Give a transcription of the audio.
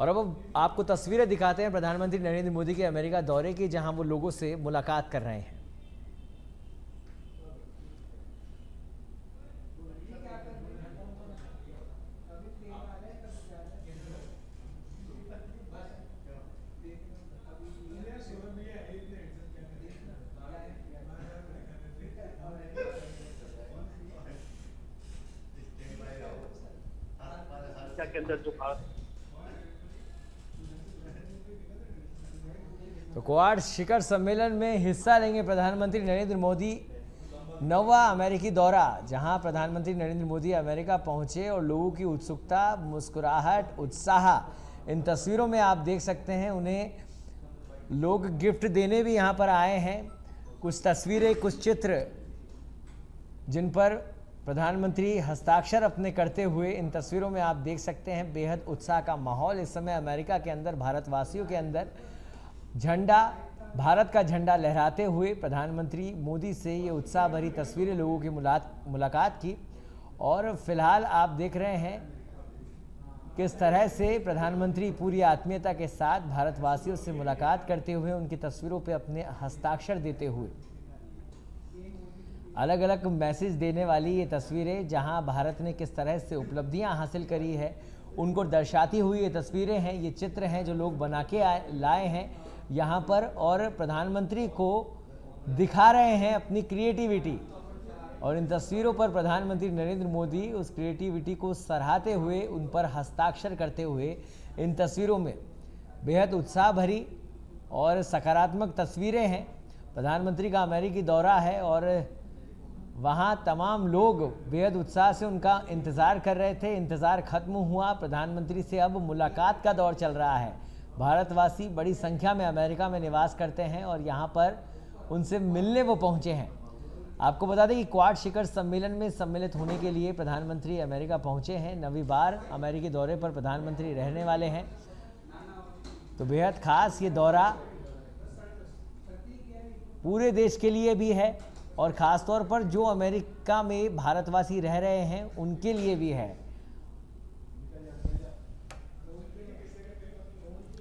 और अब आपको तस्वीरें दिखाते हैं प्रधानमंत्री नरेंद्र मोदी के अमेरिका दौरे की, जहां वो लोगों से मुलाकात कर रहे हैं। के अंदर जो खास तो क्वाड शिखर सम्मेलन में हिस्सा लेंगे प्रधानमंत्री नरेंद्र मोदी। नवा अमेरिकी दौरा, जहां प्रधानमंत्री नरेंद्र मोदी अमेरिका पहुंचे और लोगों की उत्सुकता, मुस्कुराहट, उत्साह इन तस्वीरों में आप देख सकते हैं। उन्हें लोग गिफ्ट देने भी यहां पर आए हैं। कुछ तस्वीरें, कुछ चित्र जिन पर प्रधानमंत्री हस्ताक्षर अपने करते हुए इन तस्वीरों में आप देख सकते हैं। बेहद उत्साह का माहौल इस समय अमेरिका के अंदर, भारतवासियों के अंदर। झंडा, भारत का झंडा लहराते हुए प्रधानमंत्री मोदी से ये उत्साह भरी तस्वीरें लोगों की मुलाकात की। और फिलहाल आप देख रहे हैं किस तरह से प्रधानमंत्री पूरी आत्मीयता के साथ भारतवासियों से मुलाकात करते हुए उनकी तस्वीरों पर अपने हस्ताक्षर देते हुए। अलग अलग मैसेज देने वाली ये तस्वीरें, जहां भारत ने किस तरह से उपलब्धियां हासिल करी है उनको दर्शाती हुई ये तस्वीरें हैं, ये चित्र हैं जो लोग बना के लाए हैं यहां पर और प्रधानमंत्री को दिखा रहे हैं अपनी क्रिएटिविटी। और इन तस्वीरों पर प्रधानमंत्री नरेंद्र मोदी उस क्रिएटिविटी को सराहते हुए उन पर हस्ताक्षर करते हुए इन तस्वीरों में बेहद उत्साह भरी और सकारात्मक तस्वीरें हैं। प्रधानमंत्री का अमेरिकी दौरा है और वहाँ तमाम लोग बेहद उत्साह से उनका इंतज़ार कर रहे थे। इंतज़ार खत्म हुआ, प्रधानमंत्री से अब मुलाकात का दौर चल रहा है। भारतवासी बड़ी संख्या में अमेरिका में निवास करते हैं और यहाँ पर उनसे मिलने वो पहुँचे हैं। आपको बता दें कि क्वाड शिखर सम्मेलन में सम्मिलित होने के लिए प्रधानमंत्री अमेरिका पहुँचे हैं। नवी बार अमेरिकी दौरे पर प्रधानमंत्री रहने वाले हैं, तो बेहद ख़ास ये दौरा पूरे देश के लिए भी है और ख़ास तौर पर जो अमेरिका में भारतवासी रह रहे हैं उनके लिए भी है।